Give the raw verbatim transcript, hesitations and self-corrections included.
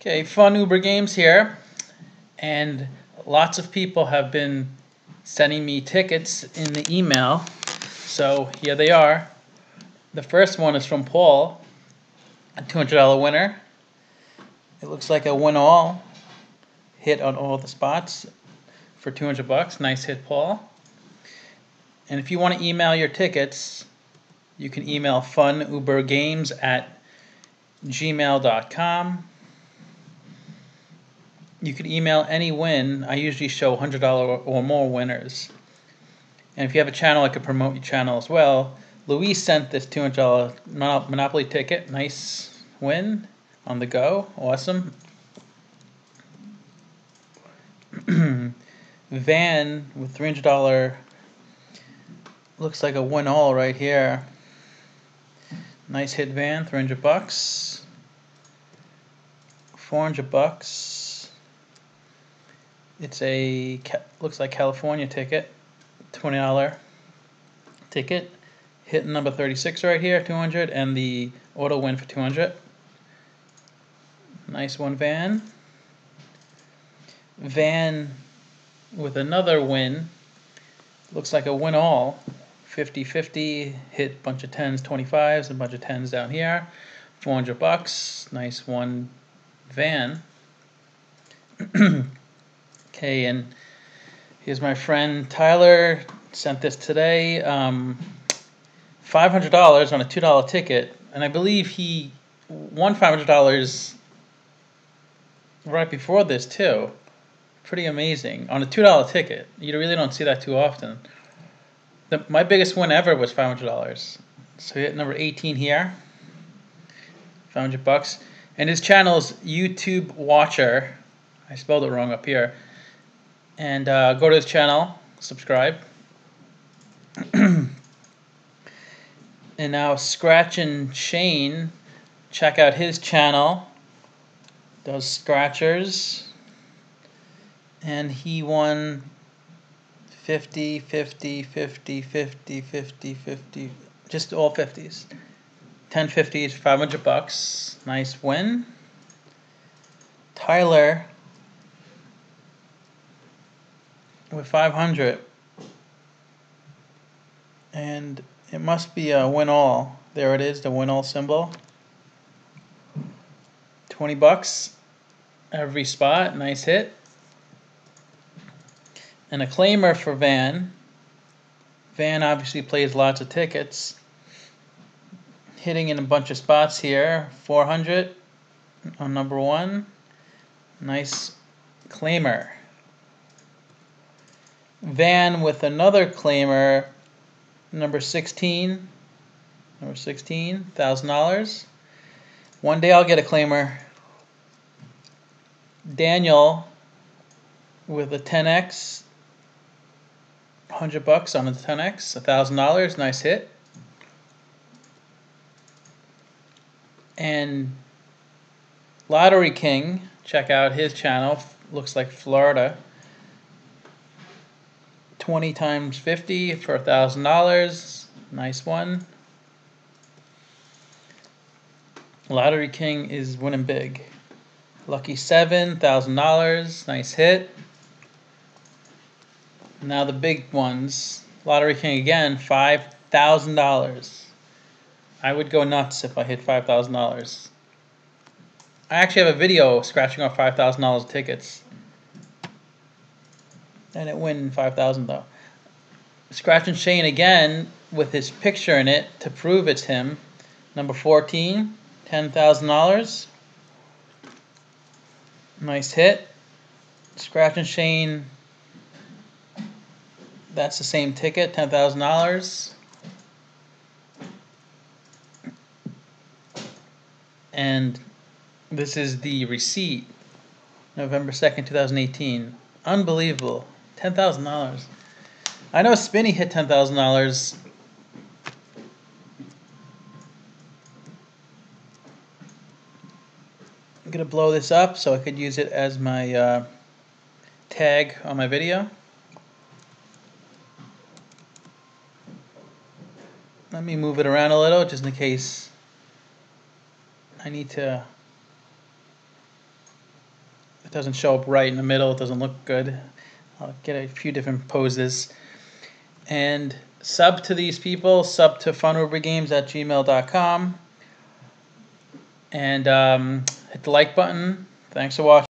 Okay, Fun Uber Games here, and lots of people have been sending me tickets in the email, so here they are. The first one is from Paul, a two hundred dollar winner. It looks like a win-all hit on all the spots for two hundred bucks. Nice hit, Paul. And if you want to email your tickets, you can email funubergames at gmail dot com. You could email any win. I usually show one hundred dollar or more winners. And if you have a channel, I could promote your channel as well. Luis sent this two hundred dollar Monopoly ticket. Nice win on the go. Awesome. Van with three hundred dollar. Looks like a win-all right here. Nice hit, Van. three hundred bucks. four hundred bucks. It's a, looks like California ticket, twenty dollar ticket, hit number thirty-six right here, two hundred, and the auto win for two hundred. Nice one, Van. Van with another win, looks like a win all, fifty fifty, hit bunch of tens, twenty-fives, and bunch of tens down here, four hundred bucks. Nice one, Van. Okay, and here's my friend Tyler, sent this today, um, five hundred dollars on a two dollar ticket, and I believe he won five hundred dollars right before this too. Pretty amazing, on a two dollar ticket. You really don't see that too often. The, my biggest win ever was five hundred dollars, so he hit number eighteen here, five hundred bucks, and his channel is YouTube Watcher. I spelled it wrong up here. And uh, go to his channel, subscribe. And now Scratchin' Shane, check out his channel, those scratchers. And he won fifty, fifty, fifty, fifty, fifty, fifty, just all fifties. ten fifties, five hundred bucks. Nice win. Tyler with five hundred, and it must be a win all. There it is, the win all symbol. twenty bucks every spot. Nice hit. And a claimer for Van. Van obviously plays lots of tickets. Hitting in a bunch of spots here. four hundred on number one. Nice claimer. Van with another claimer, number sixteen, number sixteen, one thousand dollars. One day I'll get a claimer. Daniel with a ten X, one hundred bucks on a ten X, one thousand dollars, nice hit. And Lottery King, check out his channel, looks like Florida. twenty times fifty for a thousand dollars. Nice one. Lottery King is winning big. Lucky seven, one thousand dollars. Nice hit. Now the big ones. Lottery King again, five thousand dollars. I would go nuts if I hit five thousand dollars. I actually have a video scratching off five thousand dollars tickets. And it win five thousand though. Scratchin' Shane again with his picture in it to prove it's him. Number fourteen, ten thousand dollars. Nice hit. Scratchin' Shane, that's the same ticket, ten thousand dollars. And this is the receipt, November second, two thousand eighteen. Unbelievable. Ten thousand dollars. I know Spinny hit ten thousand dollars. I'm gonna blow this up so I could use it as my uh, tag on my video. Let me move it around a little, just in case I need to it doesn't show up right in the middle, it doesn't look good. I'll get a few different poses and sub to these people, sub to fun uber games at gmail dot com, and um, hit the like button. Thanks for watching.